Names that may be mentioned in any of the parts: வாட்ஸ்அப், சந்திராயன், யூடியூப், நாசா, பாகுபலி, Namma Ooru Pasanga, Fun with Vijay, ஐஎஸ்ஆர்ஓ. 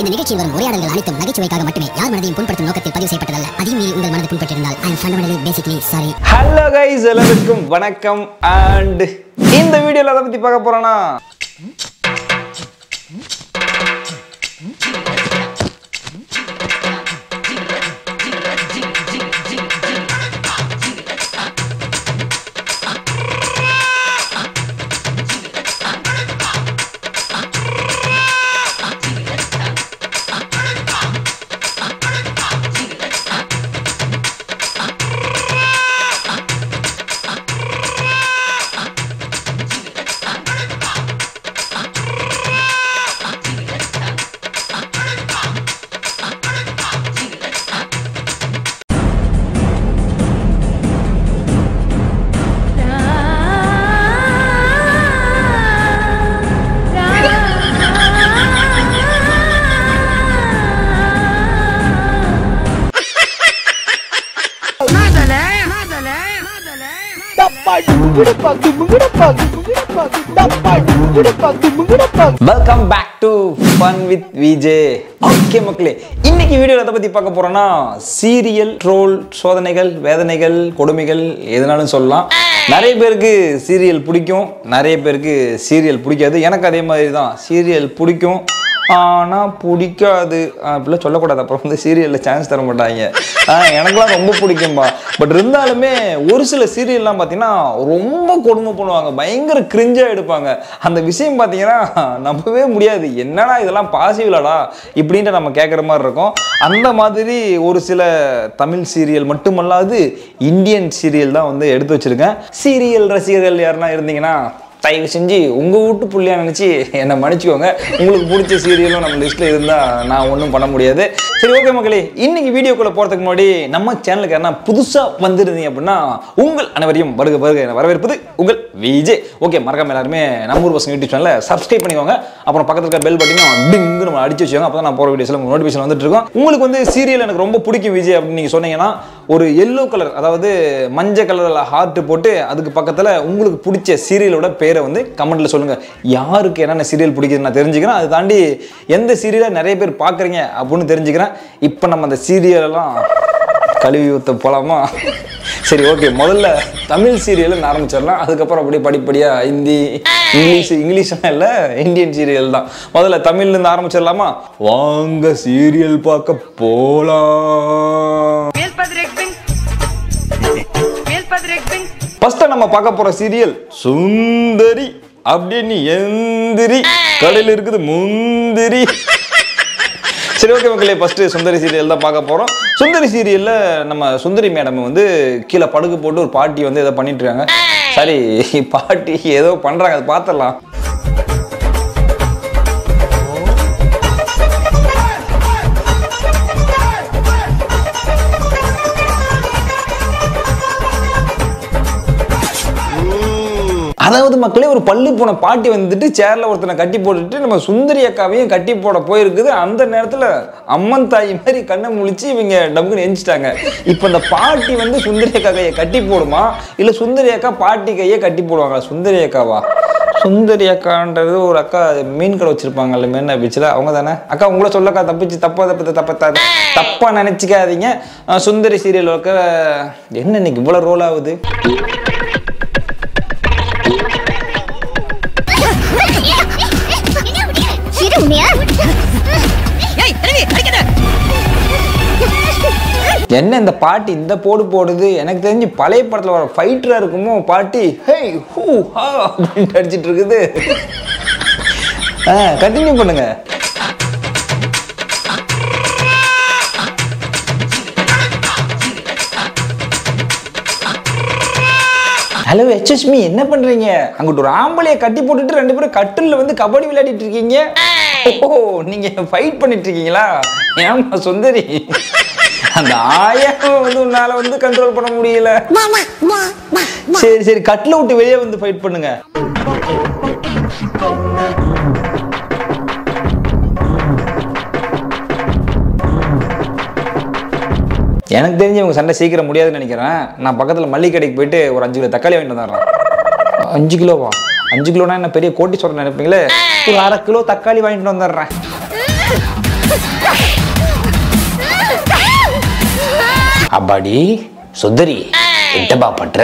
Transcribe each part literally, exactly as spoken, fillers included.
இந்த நிகழ்ச்சியில் வரும் உரையாடல்கள் அனைத்தும் நகைச்சுவைக்காக மட்டுமே யார் மனதையும் புண்படுத்தும் நோக்கத்தில் பதிவு செய்யப்பட்டதல்ல. அதையும் மீறி உங்கள் மனதை புண்பட்டிருந்தால் I am fundamentally basically sorry. Hello guys, எல்லாருக்கும் வணக்கம். அண்ட் இந்த வீடியோல எதை பத்தி பார்க்க போறோம்னா Welcome back to Fun with Vijay. Okay மக்களே, இன்னைக்கு வீடியோல எதை பத்தி பார்க்க போறோம்னா சீரியல் ட்ரோல் சோதனைகள், வேதனைகள், கொடுமைகள் எதுனாலும் சொல்லலாம். நிறைய பேருக்கு சீரியல் பிடிக்கும், நிறைய பேருக்கு சீரியல் பிடிக்காது. எனக்கு அதே மாதிரி தான், சீரியல் பிடிக்கும் ஆனால் பிடிக்காது அப்படிலாம் சொல்லக்கூடாது, அப்புறம் வந்து சீரியலில் சான்ஸ் தர மாட்டாங்க. எனக்குலாம் ரொம்ப பிடிக்கும்பா, பட் இருந்தாலுமே ஒரு சில சீரியல்லாம் பார்த்தீங்கன்னா ரொம்ப கொடுமை பண்ணுவாங்க, பயங்கர கிரிஞ்சாக எடுப்பாங்க. அந்த விஷயம் பார்த்தீங்கன்னா நம்பவே முடியாது, என்னன்னா இதெல்லாம் பாசிபிளாடா இப்படின்ட்டு நம்ம கேட்குற மாதிரி இருக்கும். அந்த மாதிரி ஒரு சில தமிழ் சீரியல் மட்டுமல்லாது இந்தியன் சீரியல் தான் வந்து எடுத்து வச்சுருக்கேன். சீரியல் ரசிகர்கள் யாருன்னா இருந்தீங்கன்னா தயவு செஞ்சு உங்கள் வீட்டு புள்ளியாக நினச்சி என்னை மன்னிச்சுக்கோங்க. உங்களுக்கு பிடிச்ச சீரியலும் நம்ம லிஸ்ட்டில் இருந்தால் நான் ஒன்றும் பண்ண முடியாது. சரி ஓகே மக்களே, இன்றைக்கி வீடியோக்குள்ளே போகிறதுக்கு முன்னாடி நம்ம சேனலுக்கு யாருன்னா புதுசாக வந்துருந்தீங்க அப்படின்னா உங்கள் அனைவரையும் வருக வருக என வரவேற்பது உங்கள் விஜய். ஓகே, மறக்காமல் எல்லாருமே நம்ம ஊர் பசங்க யூடியூப் சேனலில் சப்ஸ்கிரைப் பண்ணிக்கோங்க. அப்புறம் பக்கத்தில் இருக்க பெல் பட்டனும் அப்படிங்கு நம்ம அடிச்சு வச்சுக்கோங்க. அப்போ தான் நான் போகிற வீடியோஸில் உங்களுக்கு நோட்டிஃபிகேஷன் வந்துட்டு இருக்கோம். உங்களுக்கு வந்து சீரியல் எனக்கு ரொம்ப பிடிக்கும் விஜய் அப்படின்னு நீங்கள் சொன்னீங்கன்னா ஒரு எல்லோ கலர், அதாவது மஞ்சள் கலரில் ஹார்ட் போட்டு அதுக்கு பக்கத்தில் உங்களுக்கு பிடிச்ச சீரியலோட பேரை வந்து கமெண்ட்டில் சொல்லுங்கள். யாருக்கு என்னென்ன சீரியல் பிடிக்குது நான் தெரிஞ்சுக்கிறேன், அது தாண்டி எந்த சீரியலை நிறைய பேர் பார்க்குறீங்க அப்படின்னு தெரிஞ்சுக்கிறேன். இப்போ நம்ம அந்த சீரியலெல்லாம் கழுவி ஊற்ற போகலாமா? சரி ஓகே, முதல்ல தமிழ் சீரியல் நான் ஆரம்பிச்சிடலாம், அதுக்கப்புறம் அப்படியே படிப்படியாக ஹிந்தி இங்கிலீஷ் இங்கிலீஷ்லாம் இல்லை இந்தியன் சீரியல் தான். முதல்ல தமிழ்லேருந்து ஆரம்பிச்சிடலாமா? வாங்க சீரியல் பார்க்க போகலாம். ஃபர்ஸ்ட் நம்ம பார்க்க போற சீரியல் சுந்தரி. அப்படின்னு எந்திரி கடையில் இருக்குது முந்திரி. சரி ஓகே மக்களே, ஃபர்ஸ்ட் சுந்தரி சீரியல் தான் பார்க்க போறோம். சுந்தரி சீரியல்ல நம்ம சுந்தரி மேடம் வந்து கீழே படுக்க போட்டு ஒரு பாட்டி வந்து ஏதோ பண்ணிட்டு இருக்காங்க. சரி பாட்டி ஏதோ பண்றாங்க, அதை பார்த்துடலாம். அதாவது மக்களே, ஒரு பள்ளி போன பாட்டி வந்துட்டு சேரில் ஒருத்தனை கட்டி போட்டுட்டு நம்ம சுந்தரி அக்காவையும் கட்டி போட போயிருக்குது. அந்த நேரத்தில் அம்மன் தாய் மாதிரி கண்ணை முழிச்சு இவங்க டம்குன்னு எஞ்சிட்டாங்க. இப்போ இந்த பாட்டி வந்து சுந்தரி அக்கா கையை கட்டி போடுமா, இல்லை சுந்தரி அக்கா பாட்டி கையை கட்டி போடுவாங்களா? சுந்தரி அக்காவா? சுந்தரி அக்கான்றது ஒரு அக்கா மீன் கடை வச்சிருப்பாங்கல்ல மெரினா பீச்சில், அவங்க தானே அக்கா? உங்களை சொல்லக்கா, தப்பிச்சு தப்பா தப்பு தப்ப தப்பா நினைச்சிக்காதீங்க. சுந்தரி சீரியல் இருக்க என்ன இன்னைக்கு இவ்வளோ ரோல் ஆகுது? என்ன இந்த பாட்டி இந்த போடு போடுது? எனக்கு தெரிஞ்சு பழைய படத்துல வர ஃபைட்டரா இருக்குமோ பாட்டி, ஹேய் ஹூ ஹா அப்படின்ட்டு அடிச்சிட்டு இருக்குது. கண்டினியூ பண்ணுங்க. ஹலோ எச்எஸ்மி, என்ன பண்றீங்க? அங்கிட்ட ஒரு ஆம்பளையை கட்டி போட்டுட்டு ரெண்டு பேரும் கட்டில் வந்து கபடி விளையாடிட்டு இருக்கீங்க. ஓ, நீங்க ஃபைட் பண்ணிட்டு இருக்கீங்களா? ஏமா சுந்தரி, அந்த ஆயாவை வந்து உன்னால வந்து கண்ட்ரோல் பண்ண முடியல. சரி சரி, கட்டில் விட்டு வெளியே வந்து ஃபைட் பண்ணுங்க. எனக்கு தெரிஞ்சு இவங்க சண்டை சீக்கிரம் முடியாதுன்னு நினைக்கிறேன். நான் பக்கத்தில் மல்லிகை கடைக்கு போயிட்டு ஒரு அஞ்சு கிலோ தக்காளி வாங்கிட்டு வந்துடுறேன். அஞ்சு கிலோவா? அஞ்சு கிலோனா என்ன பெரிய கோட்டி சொல்கிறேன் நினைப்பீங்களே, ஒரு அரை கிலோ தக்காளி வாங்கிட்டு வந்துடுறேன். அப்பாடி சுந்தரி எட்டப்பா பற்ற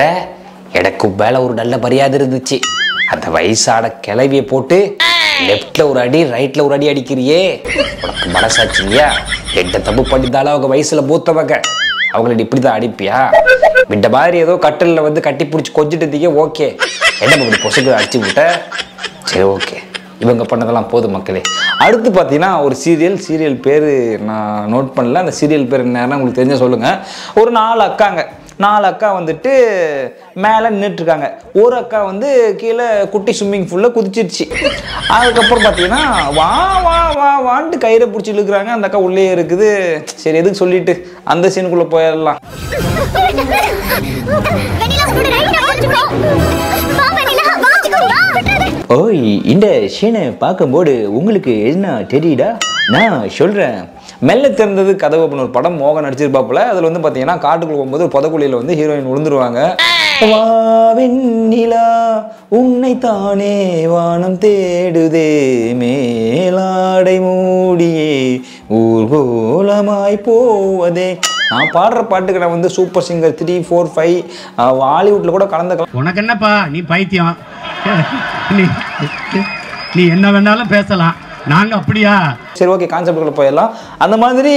எனக்கு மேல ஒரு நல்ல மரியாதை இருந்துச்சு. அந்த வயசான கிளவியை போட்டு லெஃப்ட்ல ஒரு அடி ரைட்ல ஒரு அடி அடிக்கிறியே, உனக்கு மனசாச்சு இல்லையா? எட்ட தப்பு பண்ணிட்டாலும் அவங்க வயசுல மூத்தவங்க, அவங்கள இப்படிதான் அடிப்பியா? இந்த மாதிரி ஏதோ கட்டலில் வந்து கட்டி பிடிச்சி கொஞ்சிட்டு இருந்தீங்க. ஓகே, என்ன இப்படி பொசுக்கு அடிச்சு விட்டேன். சரி, ஓகே, இவங்க பண்ணதெல்லாம் போதும் மக்களே. அடுத்து பார்த்தீங்கன்னா ஒரு சீரியல் சீரியல் பேர் நான் நோட் பண்ணல. அந்த சீரியல் பேர் என்னன்னா உங்களுக்கு தெரிஞ்ச சொல்லுங்கள். ஒரு நாலு அக்காங்க, நாலு அக்கா வந்துட்டு மேலே நின்றுட்டுருக்காங்க. ஒரு அக்கா வந்து கீழே குட்டி ஸ்விம்மிங் ஃபுல்லாக குதிச்சிடுச்சு. அதுக்கப்புறம் பார்த்தீங்கன்னா வா வா வா வான்ட்டு கயிறை பிடிச்சி இழுக்கிறாங்க. அந்த அக்கா உள்ளே இருக்குது. சரி, எதுக்கு சொல்லிட்டு அந்த சீனுக்குள்ளே போயிடலாம். ஓய், இந்த சீனை பார்க்கும்போது உங்களுக்கு என்ன தெரியுடா? நான் சொல்கிறேன். மெல்ல திறந்தது கதவு அப்படின்னு ஒரு படம் மோகன் நடிச்சிருப்பாப்புல. அதில் வந்து பார்த்தீங்கன்னா காட்டுக்குள்ள போகும்போது ஒரு புதக்குழியில் வந்து ஹீரோயின் விழுந்துருவாங்க. வாவெண்ணிலா உன்னை தானே வானம் தேடுதே, மேலாடை மூடியே ஊர்கோலமாய் போவதே. நான் பாடுற பாட்டுக்கு நான் வந்து super singer three four five ஹாலிவுட்டில் கூட கலந்துக்கலாம். உனக்கு என்னப்பா, நீ பைத்தியம், நீ என்ன வேணாலும் பேசலாம், நாங்கள் அப்படியா? சரி, ஓகே, கான்செப்டுக்குள்ளே போயிடலாம். அந்த மாதிரி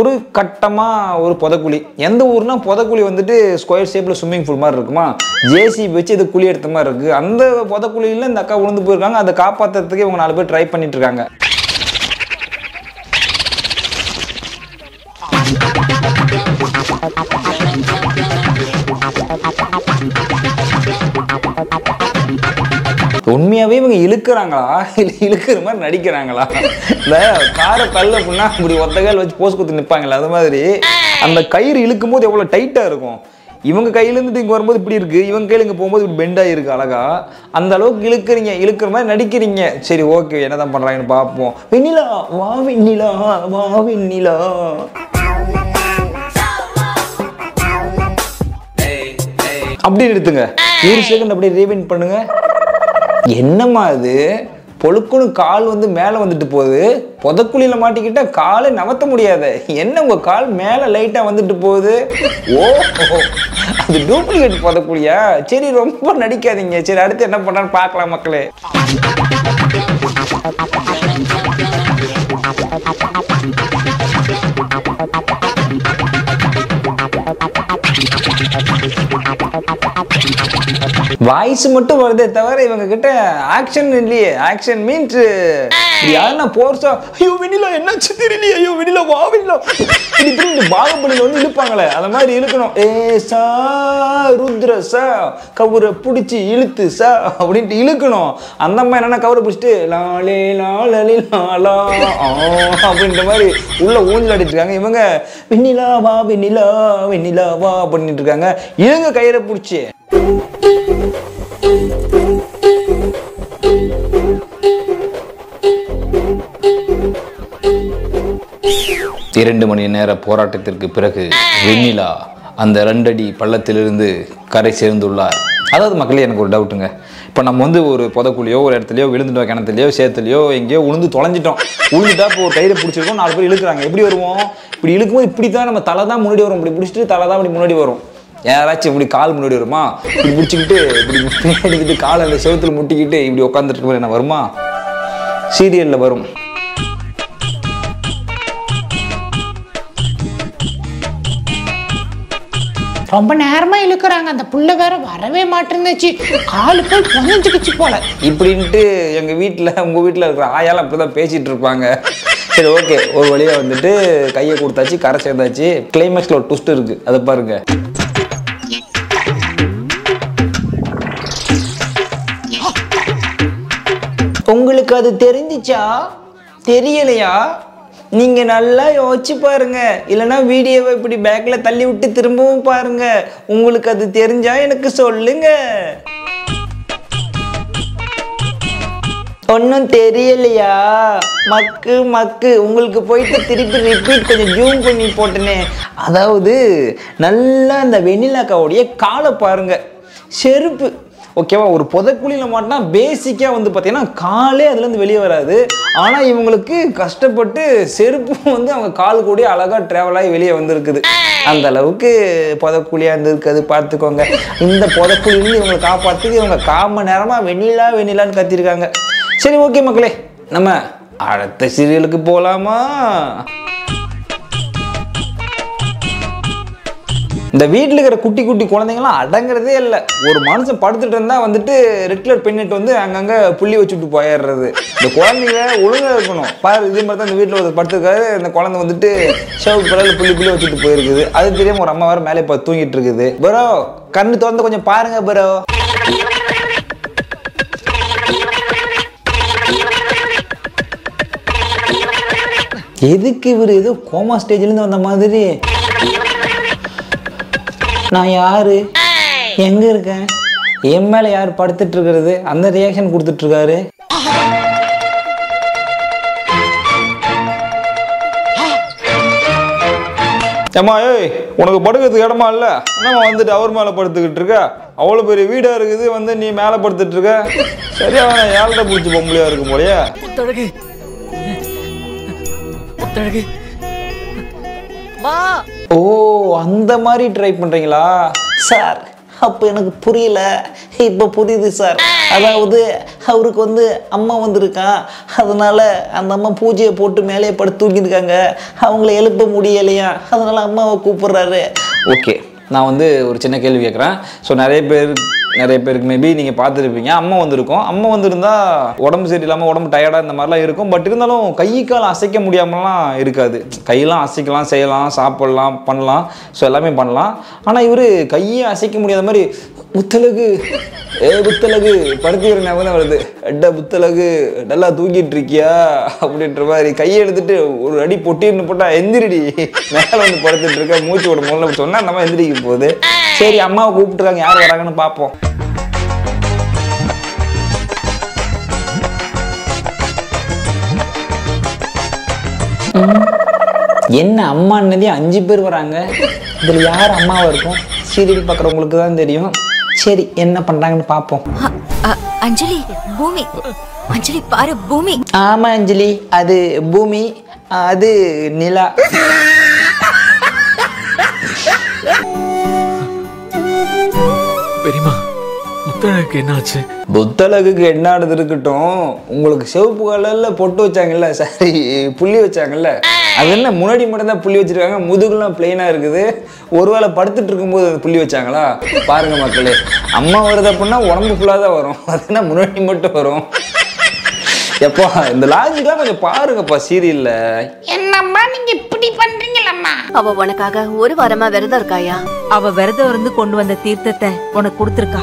ஒரு கட்டமாக ஒரு புதக்குழி, எந்த ஊர்னா புதக்குழி வந்துட்டு ஸ்கொயர் ஷேப்பில் ஸ்விம்மிங் பூல் மாதிரி இருக்குமா, ஜேசி வச்சு இது குழி எடுத்த மாதிரி இருக்குது. அந்த புதக்குழியில் இந்த அக்கா விழுந்து போயிருக்காங்க. அதை காப்பாற்றுறதுக்கு இவங்க நாலு பேர் ட்ரை பண்ணிட்டு இருக்காங்க. உண்மையாகவே இவங்க இழுக்கிறாங்களா இல்லை இழுக்கிற மாதிரி நடிக்கிறாங்களா? இந்த காரை கல் அப்படின்னா இப்படி ஒத்தகால் வச்சு போஸ் கொடுத்து நிற்பாங்களே, அது மாதிரி அந்த கயிறு இழுக்கும் போது எவ்வளோ டைட்டாக இருக்கும். இவங்க கையிலேருந்து இங்கே வரும்போது இப்படி இருக்குது, இவங்க கையில் இங்கே போகும்போது இப்படி பெண்டாக இருக்குது அழகா. அந்த அளவுக்கு இழுக்கிறீங்க, இழுக்கிற மாதிரி நடிக்கிறீங்க. சரி, ஓகே, என்ன தான் பண்ணுறாங்கன்னு பார்ப்போம். வெண்ணிலா வா வெண்ணிலா வா வெண்ணிலா. அப்படி நிறுத்துங்க, ஒரு செகண்ட் அப்படியே ரீவைண்ட் பண்ணுங்க. என்னம்மா அது பொழுக்குன்னு கால் வந்து மேலே வந்துட்டு போகுது. புதக்குழியில் மாட்டிக்கிட்டால் காலை நகர்த்த முடியாது. என்ன உங்கள் கால் மேலே லைட்டாக வந்துட்டு போகுது? ஓ, அது டூப்ளிகேட் புதக்குழியா? சரி, ரொம்ப நடிக்காதீங்க. சரி, அடுத்து என்ன பண்ணுறான்னு பார்க்கலாம் மக்களே. வாய்ஸ் மட்டும் வருதே தவிர இவங்க கிட்ட ஆக்ஷன் இல்லையே. ஆக்ஷன் மீன்ஸ் யாருன்னா போர்ஸா, ஐயோ வினிலா என்னாச்சு தெரியலையே, ஐயோ வினிலா வா வினிலா, இப்படி பாகுபலியில் வந்து இழுப்பாங்களே அந்த மாதிரி இழுக்கணும். ஏ சா ருத்ர சா கவுரை பிடிச்சி இழுத்து சா அப்படின்ட்டு இழுக்கணும். அந்த அம்மா என்னன்னா கவுரை பிடிச்சிட்டு லாலே லாலி லாலா அப்படின்ற மாதிரி உள்ள ஊஞ்சல் ஆடிட்டு இருக்காங்க. இவங்க வினிலா வா வினிலா வினிலா வா பண்ணிட்டு இருக்காங்க. இவங்க கயிறை பிடிச்சி இரண்டு மணி நேர போராட்டத்திற்கு பிறகு வெண்ணிலா அந்த ரெண்டடி பள்ளத்திலிருந்து கரை சேர்ந்துள்ளார். அதாவது மக்களே, எனக்கு ஒரு டவுட்டுங்க. இப்போ நம்ம வந்து ஒரு புதக்குழியோ ஒரு இடத்துலையோ விழுந்துட்டோம், கிணத்துலையோ சேத்துலையோ எங்கேயோ உளுந்து தொலைஞ்சிட்டோம். உளுந்துட்டா இப்போ ஒரு கயிறு பிடிச்சிருக்கோம், நாலு பேர் இழுக்கிறாங்க. எப்படி வருவோம்? இப்படி இழுக்கும்போது இப்படி தான் நம்ம தலை தான் முன்னாடி வரும். இப்படி பிடிச்சிட்டு தலை தான் இப்படி முன்னாடி வரும். யாராச்சும் இப்படி கால் முன்னாடி வருமா? இப்படி பிடிச்சிக்கிட்டு இப்படி பின்னாடிக்கிட்டு காலை அந்த செவத்தில் முட்டிக்கிட்டு இப்படி உட்காந்துட்டு மாதிரி என்ன வருமா? சீரியலில் வரும். ரொம்ப நேரமா இழுக்கிறாங்க. அந்த புள்ள வேற வரவே மாட்டேருந்துச்சு, காலு போய் புகஞ்சுக்கிச்சு போல இப்படின்ட்டு. எங்க வீட்டில் உங்க வீட்டில் இருக்கிற ஆயாலும் அப்படிதான் பேசிட்டு இருப்பாங்க. சரி, ஓகே, ஒரு வழியா வந்துட்டு கையை கொடுத்தாச்சு, கரை சேர்ந்தாச்சு. கிளைமேக்ஸ்ல ஒரு ட்விஸ்ட் இருக்கு, அதை பாருங்க. உங்களுக்கு அது தெரிஞ்சிச்சா தெரியலையா? நீங்க நல்லா யோசிச்சு பாருங்க, இல்லைன்னா வீடியோவை இப்படி பேக்ல தள்ளி விட்டு திரும்பவும் பாருங்க. உங்களுக்கு அது தெரிஞ்சா எனக்கு சொல்லுங்க. ஒன்னும் தெரியலையா? மக்கு மக்கு உங்களுக்கு போயிட்டு திருப்பி ரிப்பீட் கொஞ்சம் ஜூம் பண்ணி போட்டேனே. அதாவது நல்லா அந்த வெண்ணிலாக்காவுடைய காலை பாருங்க, செருப்பு ஓகேவா ஒரு பொதக்குழியில மாட்டினா பேசிக்கா வந்து பாத்தீங்கன்னா காலே அதுல இருந்து வெளிய வராது ஆனா இவங்களுக்கு கஷ்டப்பட்டு செருப்பு வந்து அவங்க கால் கூடி அழகா டிராவல் ஆகி வெளிய வந்திருக்குது அந்த அளவுக்கு பொதக்குழியா இருந்திருக்குது பார்த்துக்கோங்க இந்த பொதக்குழியில இவங்க காப்பாத்தி இவங்க காம நேரமா வெண்ணிலா வெண்ணிலான்னு கத்திருக்காங்க சரி ஓகே மக்களே நம்ம அடுத்த சீரியலுக்கு போலாமா The வீட்ல இருக்கிற குட்டி குட்டி குழந்தைகள அடங்கறதே இல்ல ஒரு மனுஷன் படுத்துட்டு இருந்தா வந்துட்டு ரெட்லர் பென்னிட் வந்து அங்கங்க புள்ளி வச்சிட்டு போயிடுறது இந்த குழந்தைகளை ஒழுங்கா இருக்கணும் பாரு இதே மாதிரி தான் இந்த வீட்ல ஒரு படுத்துக்காரு இந்த குழந்தை வந்துட்டு ஷேவ் பரல புள்ளி புள்ளி வச்சிட்டு போயிருக்குது அது தெரியாம ஒரு அம்மா வேற மேலே பா தூங்கிட்டு இருக்குது bro கண்ணு திறந்து கொஞ்சம் பாருங்க bro எதுக்கு இவரு ஏதோ கோமா ஸ்டேஜ்ல இருந்து வந்த மாதிரி நான் யாரு எங்க இருக்கேன் என் மேல யார் படுத்துட்டு இருக்குது அந்த ரியாக்ஷன் கொடுத்துட்டு இருக்காரு அம்மா ஏய் உனக்கு படுக்கிறதுக்கு இடமா இல்ல நான் வந்துட்டு அவர் மேல படுத்துக்கிட்டு இருக்க அவ்வளவு பெரிய வீடா இருக்குது வந்து நீ மேல படுத்துட்டு இருக்க சரியா யார்கிட்ட புடிச்சு பொம்பளையா இருக்கும் போலயே புத்தழகு புத்தழகு வா ஓ அந்த மாதிரி ட்ரை பண்றீங்களா சார் அப்ப எனக்கு புரியல இப்ப புரியுது சார் அதாவது அவருக்கு வந்து அம்மா வந்திருக்கா அதனால அந்த அம்மா பூஜையை போட்டு மேலே படுத்து தூங்கிருக்காங்க அவங்கள எழுப்ப முடியலையா அதனால அம்மாவை கூப்பிடுறாரு ஓகே நான் வந்து ஒரு சின்ன கேள்வி கேட்குறேன் ஸோ நிறைய பேர் நிறைய பேருக்கு மேபி நீங்கள் பார்த்துருப்பீங்க அம்மா வந்திருக்கும் அம்மா வந்திருந்தா உடம்பு சரியில்லாமல் உடம்பு டயர்டாக இந்த மாதிரிலாம் இருக்கும் பட் இருந்தாலும் கை கால் அசைக்க முடியாமலாம் இருக்காது கையெல்லாம் அசைக்கலாம் செய்யலாம் சாப்பிடலாம் பண்ணலாம் ஸோ எல்லாமே பண்ணலாம் ஆனால் இவர் கையை அசைக்க முடியாத மாதிரி புத்தலகு ஏ புத்தலகு படுத்துக்கிற ஞாபகம் வருது அட்டா புத்தலகு நல்லா தூக்கிட்டு இருக்கியா அப்படின்ற மாதிரி கையை எடுத்துட்டு ஒரு அடி பொட்டின்னு போட்டால் எந்திரிடி மேலே வந்து படுத்துட்டு இருக்க மூச்சு விட முதல்ல சொன்னால் நம்ம எந்திரிக்க போகுது சரி அம்மாவை கூப்பிட்டுருக்காங்க யார் வராங்கன்னு பார்ப்போம் என்ன அம்மானதே அஞ்சு பேர் வராங்க இதுல யார் அம்மாவா இருக்கும் சீரியல் பார்க்குறவங்களுக்கு தான் தெரியும் சரி என்ன பண்றாங்கன்னு பார்ப்போம் அஞ்சலி பூமி அஞ்சலி பாரு பூமி ஆமா அஞ்சலி அது பூமி அது நிலா பெரியமா புத்தழகுக்கு என்னாச்சு புத்தழகுக்கு என்ன ஆனது இருக்கட்டும் உங்களுக்கு சிவப்பு கலர்ல பொட்டு வச்சாங்கல்ல சாரி புள்ளி வச்சாங்கல்ல அது என்ன முன்னாடி மட்டும் தான் புள்ளி வச்சிருக்காங்க முதுகுலாம் பிளெயினா இருக்குது ஒருவேளை படுத்துட்டு இருக்கும்போது புள்ளி வச்சாங்களா பாருங்க மக்களே அம்மா வருது அப்படின்னா உடம்பு ஃபுல்லா தான் வரும் அது என்ன முன்னாடி மட்டும் வரும் எப்போ இந்த லாஜிக்கெல்லாம் கொஞ்சம் பாருங்கப்பா சீரியல்ல என்னம்மா நீங்க இப்படி பண்றீங்களம்மா அவ உனக்காக ஒரு வாரமா விரதம் இருக்காயா அவ விரதம் இருந்து கொண்டு வந்த தீர்த்தத்தை உனக்கு கொடுத்துருக்கா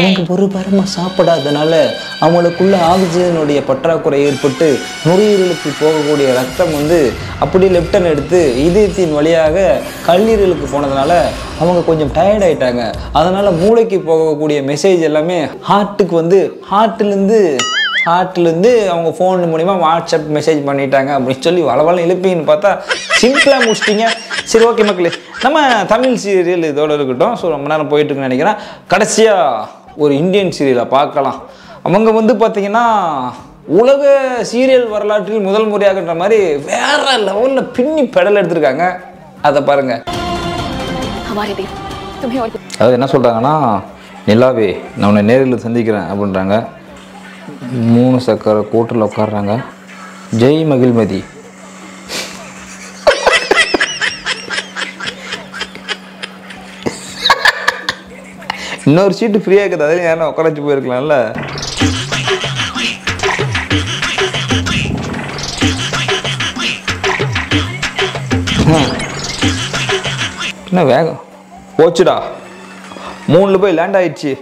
அவங்க ஒரு வாரமா சாப்பிடாதனால அவங்களுக்குள்ள ஆக்சிஜனுடைய பற்றாக்குறை ஏற்பட்டு நுரையீரலுக்கு போகக்கூடிய ரத்தம் வந்து அப்படியே லெப்டன் எடுத்து இதயத்தின் வழியாக கல்லீரலுக்கு போனதுனால அவங்க கொஞ்சம் டயர்ட் ஆயிட்டாங்க அதனால மூளைக்கு போகக்கூடிய மெசேஜ் எல்லாமே ஹார்ட்டுக்கு வந்து ஹார்ட்லேருந்து ஹார்ட்லேருந்து அவங்க ஃபோன் மூலிமா வாட்ஸ்அப் மெசேஜ் பண்ணிட்டாங்க அப்படின்னு சொல்லி வளவளம் எழுப்பின்னு பார்த்தா சிம்பிளாக முடிச்சிட்டிங்க சரி ஓகே மக்களே நம்ம தமிழ் சீரியல் இதோடு இருக்கட்டும் ஸோ ரொம்ப நேரம் போயிட்டுருக்குன்னு நினைக்கிறேன் கடைசியாக ஒரு இந்தியன் சீரியலை பார்க்கலாம் அவங்க வந்து பார்த்தீங்கன்னா உலக சீரியல் வரலாற்றில் முதல் முறையாகன்ற மாதிரி வேற லெவலில் பின்னி பெடல் எடுத்திருக்காங்க அதை பாருங்க அதாவது என்ன சொல்கிறாங்கன்னா நிலாவே நான் உன்னை நேரில் சந்திக்கிறேன் அப்படின்றாங்க மூணு சக்கர கோட்டில் உட்காடுறாங்க ஜெய் மகிழ்மதி இன்னொரு சீட்டு ஃப்ரீயாக இருக்குது அதில் யாரும் உட்கார வச்சு போயிருக்கலாம்ல என்ன வேகம் போச்சுடா மூணுல போய் லேண்ட் ஆயிடுச்சு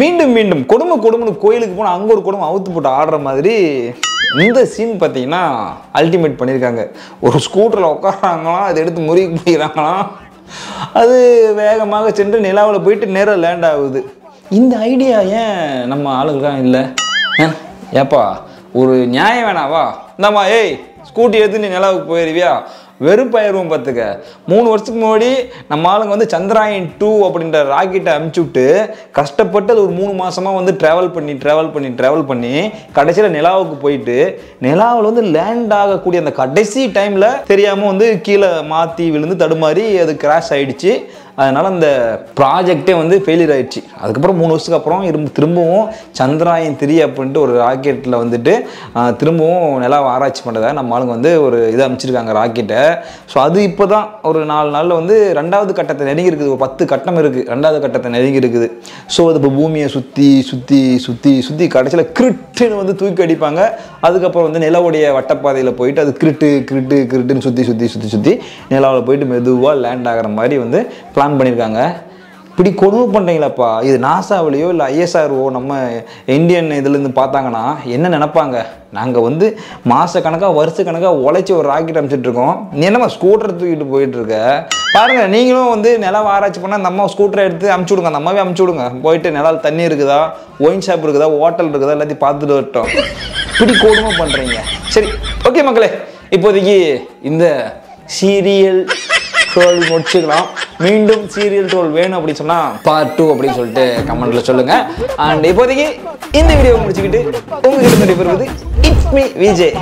மீண்டும் மீண்டும் குடும்ப குடும்பம்னு கோயிலுக்கு போனால் அங்கே ஒரு குடும்பம் அவுத்து போட்டு ஆடுற மாதிரி இந்த சீன் பார்த்தீங்கன்னா அல்டிமேட் பண்ணியிருக்காங்க. ஒரு ஸ்கூட்டரில் உட்காராங்களாம், அதை எடுத்து முறிக்கு போயிடறாங்களாம், அது வேகமாக சென்று நிலாவில் போயிட்டு நேராக லேண்ட் ஆகுது. இந்த ஐடியா ஏன் நம்ம ஆளுங்களாம் இல்லை? ஏப்பா ஒரு நியாயம் வேணாவா? இந்தம்மா ஏய் ஸ்கூட்டி எடுத்து நீ நிலாவுக்கு போயிடுவியா? வெறுப்பாயிருவோம் பார்த்துக்க. மூணு வருஷத்துக்கு முன்னாடி நம்ம ஆளுங்க வந்து சந்திராயன் டூ அப்படின்ற ராக்கெட்டை அமுச்சு விட்டு கஷ்டப்பட்டு அது ஒரு மூணு மாதமாக வந்து ட்ராவல் பண்ணி ட்ராவல் பண்ணி ட்ராவல் பண்ணி கடைசியில் நிலாவுக்கு போயிட்டு நிலாவில் வந்து லேண்ட் ஆகக்கூடிய அந்த கடைசி டைமில் தெரியாமல் வந்து கீழே மாற்றி விழுந்து தடுமாறி அது கிராஷ் ஆகிடுச்சு. அதனால் அந்த ப்ராஜெக்டே வந்து ஃபெயிலியர் ஆகிடுச்சு. அதுக்கப்புறம் மூணு வருஷத்துக்கு அப்புறம் இருந்து திரும்பவும் சந்திராயன் த்ரீ அப்படின்ட்டு ஒரு ராக்கெட்டில் வந்துட்டு திரும்பவும் நிலாவை ஆராய்ச்சி பண்ணுறதா நம்ம ஆளுங்க வந்து ஒரு இதை அமைச்சிருக்காங்க ராக்கெட்டை. ஸோ அது இப்போ தான் ஒரு நாலு நாளில் வந்து ரெண்டாவது கட்டத்தை நெருங்கி இருக்குது. ஒரு பத்து கட்டம் இருக்குது, ரெண்டாவது கட்டத்தை நெருங்கி இருக்குது. ஸோ அது இப்போ பூமியை சுற்றி சுற்றி சுற்றி சுற்றி கடைசியில் கிரிட்டுன்னு வந்து தூக்கி அடிப்பாங்க. அதுக்கப்புறம் வந்து நிலவுடைய வட்டப்பாதையில் போயிட்டு அது கிரிட்டு கிரிட்டு கிரிட்டுன்னு சுற்றி சுற்றி சுற்றி சுற்றி நிலாவில் போயிட்டு மெதுவாக லேண்ட் ஆகிற மாதிரி வந்து பிளான் பண்ணியிருக்காங்க. இப்படி கொடுமை பண்ணுறீங்களாப்பா. இது நாசாவிலையோ இல்லை ஐஎஸ்ஆர்ஓ நம்ம இந்தியன் இதுலேருந்து பார்த்தாங்கன்னா என்ன நினப்பாங்க? நாங்கள் வந்து மாத கணக்காக வருஷ கணக்காக உழைச்சி ஒரு ராக்கெட் அனுப்பிச்சிட்ருக்கோம், நீ என்னம்மா ஸ்கூட்டரை தூக்கிட்டு போயிட்டுருக்க? பாருங்கள் நீங்களும் வந்து நிலவை ஆராய்ச்சி பண்ணால் அந்த அம்மா ஸ்கூட்டரை எடுத்து அமுச்சு விடுங்க, அந்த அம்மாவே அமுச்சு விடுங்க, போயிட்டு நிலாவில் தண்ணி இருக்குதா, ஒயின் ஷாப் இருக்குதா, ஹோட்டல் இருக்குதா, எல்லாத்தையும் பார்த்துட்டு வரட்டும். இப்படி கொடுமை பண்ணுறீங்க. சரி ஓகே மக்களே, இப்போதைக்கு இந்த சீரியல் டுவெல் முடிச்சுக்கலாம். மீண்டும் சீரியல் டுவெல் வேணும் அப்படின்னு சொன்னால் பார்ட் டூ அப்படின்னு சொல்லிட்டு கமெண்ட்டில் சொல்லுங்கள். அண்ட் இப்போதைக்கு இந்த வீடியோவை முடிச்சுக்கிட்டு உங்ககிட்ட நடைபெறுவது இட்ஸ் மீ விஜய்.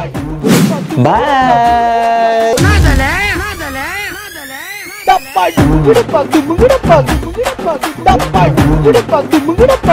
பாய்.